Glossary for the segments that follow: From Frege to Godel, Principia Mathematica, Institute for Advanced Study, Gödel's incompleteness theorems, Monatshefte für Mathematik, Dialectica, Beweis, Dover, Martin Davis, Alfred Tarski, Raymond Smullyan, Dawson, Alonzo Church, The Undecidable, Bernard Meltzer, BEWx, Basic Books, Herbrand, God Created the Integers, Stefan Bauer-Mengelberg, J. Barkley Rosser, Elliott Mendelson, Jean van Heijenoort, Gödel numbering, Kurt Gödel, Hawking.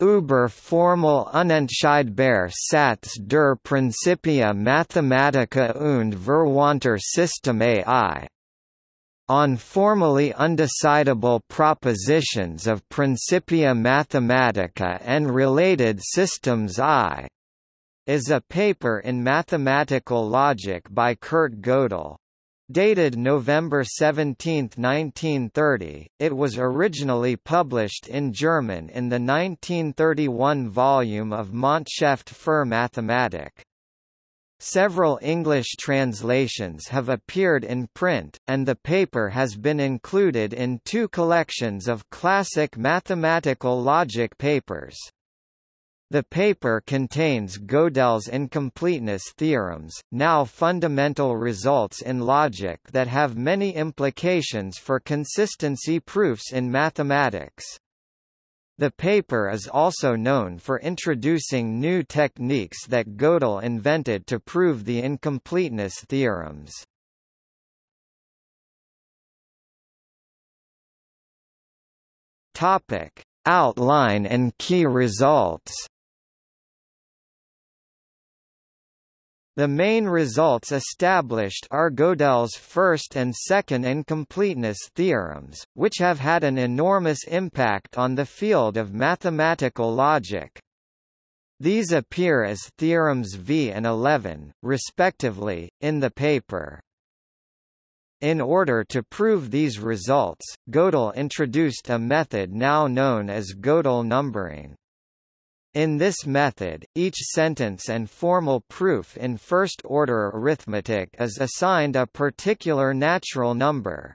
über formal unentscheidbar Satz der Principia Mathematica und verwandter Systeme I. On formally undecidable propositions of Principia Mathematica and related systems I. is a paper in Mathematical Logic by Kurt Gödel. Dated November 17, 1930, it was originally published in German in the 1931 volume of Monatshefte für Mathematik. Several English translations have appeared in print, and the paper has been included in two collections of classic mathematical logic papers. The paper contains Gödel's incompleteness theorems, now fundamental results in logic that have many implications for consistency proofs in mathematics. The paper is also known for introducing new techniques that Gödel invented to prove the incompleteness theorems. Topic: Outline and key results. The main results established are Gödel's first and second incompleteness theorems, which have had an enormous impact on the field of mathematical logic. These appear as theorems V and 11, respectively, in the paper. In order to prove these results, Gödel introduced a method now known as Gödel numbering. In this method, each sentence and formal proof in first-order arithmetic is assigned a particular natural number.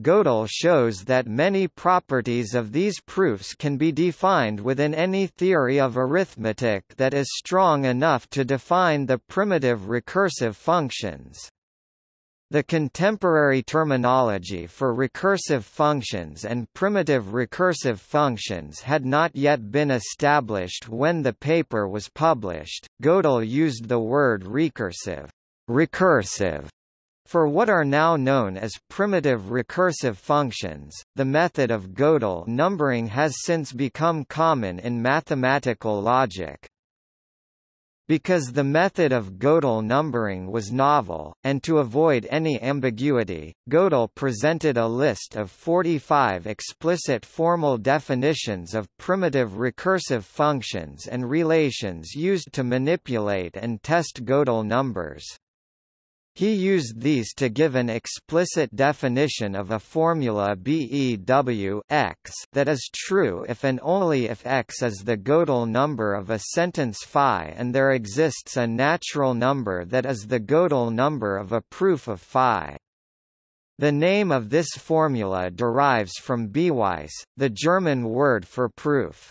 Gödel shows that many properties of these proofs can be defined within any theory of arithmetic that is strong enough to define the primitive recursive functions. The contemporary terminology for recursive functions and primitive recursive functions had not yet been established when the paper was published. Gödel used the word recursive for what are now known as primitive recursive functions. The method of Gödel numbering has since become common in mathematical logic. Because the method of Gödel numbering was novel, and to avoid any ambiguity, Gödel presented a list of 45 explicit formal definitions of primitive recursive functions and relations used to manipulate and test Gödel numbers. He used these to give an explicit definition of a formula BEWx that is true if and only if x is the Gödel number of a sentence phi and there exists a natural number that is the Gödel number of a proof of phi. The name of this formula derives from Beweis, the German word for proof.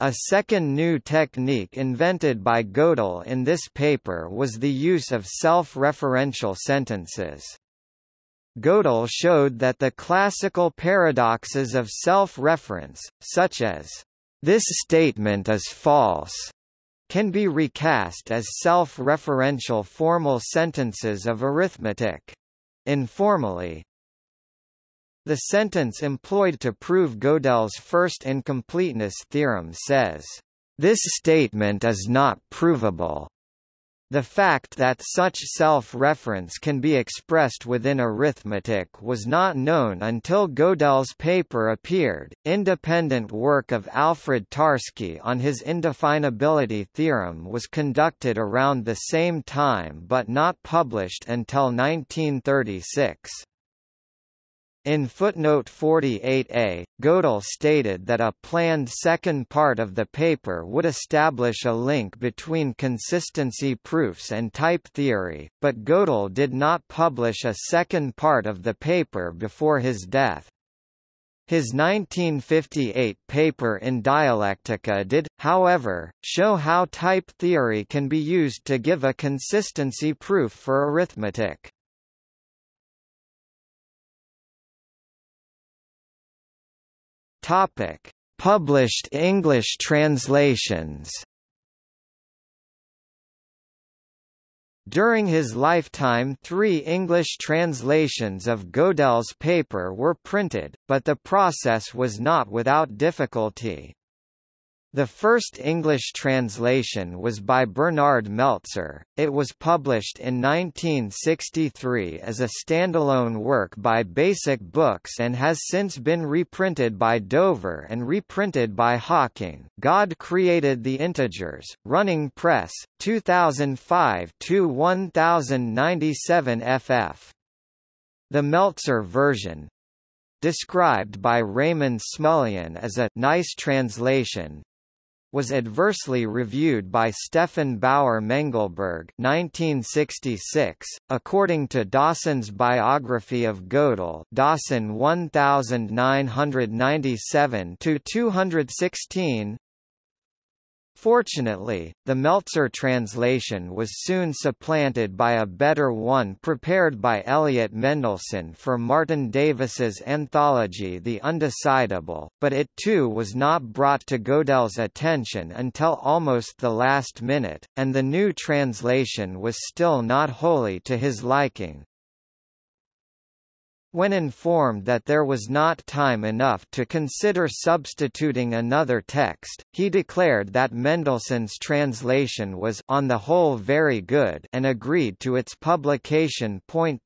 A second new technique invented by Gödel in this paper was the use of self-referential sentences. Gödel showed that the classical paradoxes of self-reference, such as, "This statement is false," can be recast as self-referential formal sentences of arithmetic. Informally, the sentence employed to prove Gödel's first incompleteness theorem says, "This statement is not provable." The fact that such self-reference can be expressed within arithmetic was not known until Gödel's paper appeared. Independent work of Alfred Tarski on his indefinability theorem was conducted around the same time but not published until 1936. In footnote 48a, Gödel stated that a planned second part of the paper would establish a link between consistency proofs and type theory, but Gödel did not publish a second part of the paper before his death. His 1958 paper in Dialectica did, however, show how type theory can be used to give a consistency proof for arithmetic. Topic: Published English translations. During his lifetime, 3 English translations of Gödel's paper were printed, but the process was not without difficulty. The first English translation was by Bernard Meltzer. It was published in 1963 as a standalone work by Basic Books and has since been reprinted by Dover and reprinted by Hawking. God Created the Integers, Running Press, 2005-1097 ff. The Meltzer version, described by Raymond Smullyan as a nice translation, was adversely reviewed by Stefan Bauer-Mengelberg 1966. According to Dawson's biography of Gödel, Dawson 1997-216. Fortunately, the Meltzer translation was soon supplanted by a better one prepared by Elliott Mendelson for Martin Davis's anthology The Undecidable, but it too was not brought to Gödel's attention until almost the last minute, and the new translation was still not wholly to his liking. When informed that there was not time enough to consider substituting another text, he declared that Mendelssohn's translation was on the whole very good and agreed to its publication. 3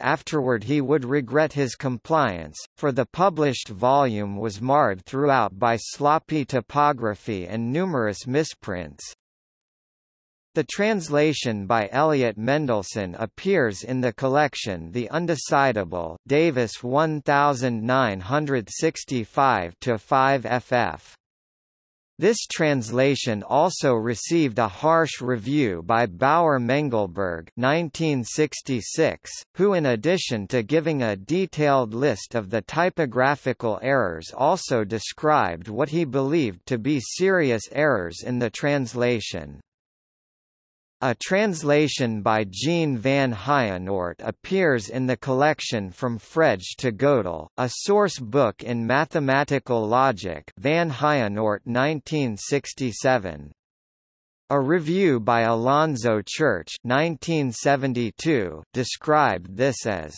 Afterward he would regret his compliance, for the published volume was marred throughout by sloppy typography and numerous misprints. The translation by Elliott Mendelson appears in the collection The Undecidable, Davis 1965-5 ff. This translation also received a harsh review by Bauer-Mengelberg 1966, who in addition to giving a detailed list of the typographical errors also described what he believed to be serious errors in the translation. A translation by Jean van Heijenoort appears in the collection From Frege to Godel, a source book in mathematical logic, van Heijenoort 1967. A review by Alonzo Church 1972 described this as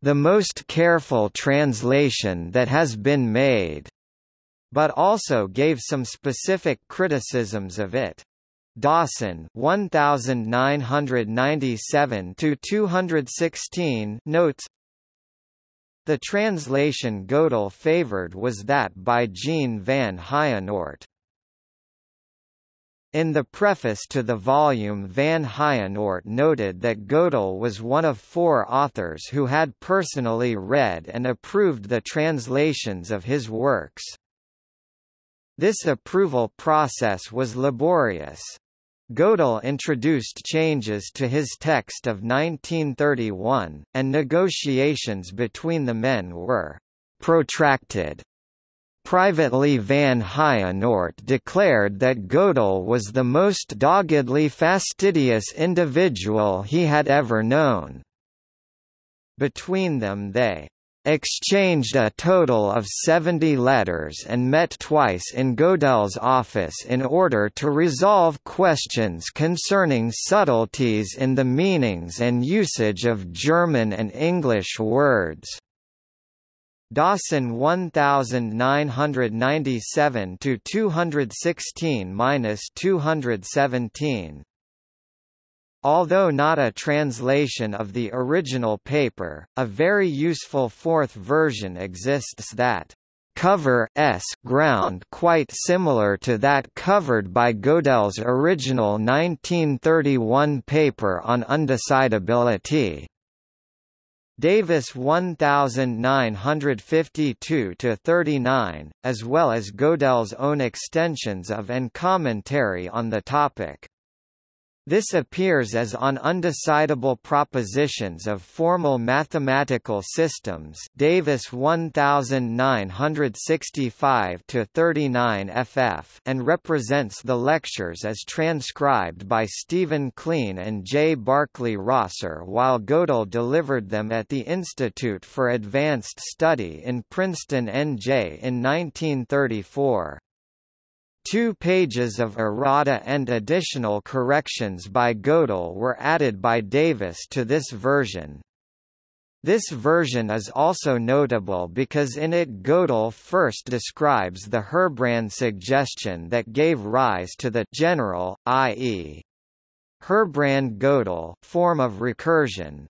the most careful translation that has been made, but also gave some specific criticisms of it. Dawson 1997-216 notes, the translation Gödel favored was that by Jean van Heijenoort. In the preface to the volume van Heijenoort noted that Gödel was one of four authors who had personally read and approved the translations of his works. This approval process was laborious. Gödel introduced changes to his text of 1931, and negotiations between the men were protracted. Privately van Heijenoort declared that Gödel was the most doggedly fastidious individual he had ever known. Between them they exchanged a total of 70 letters and met twice in Gödel's office in order to resolve questions concerning subtleties in the meanings and usage of German and English words. Dawson 1997-216-217. Although not a translation of the original paper, a very useful fourth version exists that covers ground quite similar to that covered by Gödel's original 1931 paper on undecidability. Davis 1952-39, as well as Gödel's own extensions of and commentary on the topic. This appears as on undecidable propositions of formal mathematical systems, Davis 1965-39 ff, and represents the lectures as transcribed by Stephen Kleene and J. Barkley Rosser while Gödel delivered them at the Institute for Advanced Study in Princeton, NJ in 1934. 2 pages of errata and additional corrections by Gödel were added by Davis to this version. This version is also notable because in it Gödel first describes the Herbrand suggestion that gave rise to the general, i.e. Herbrand-Gödel form of recursion,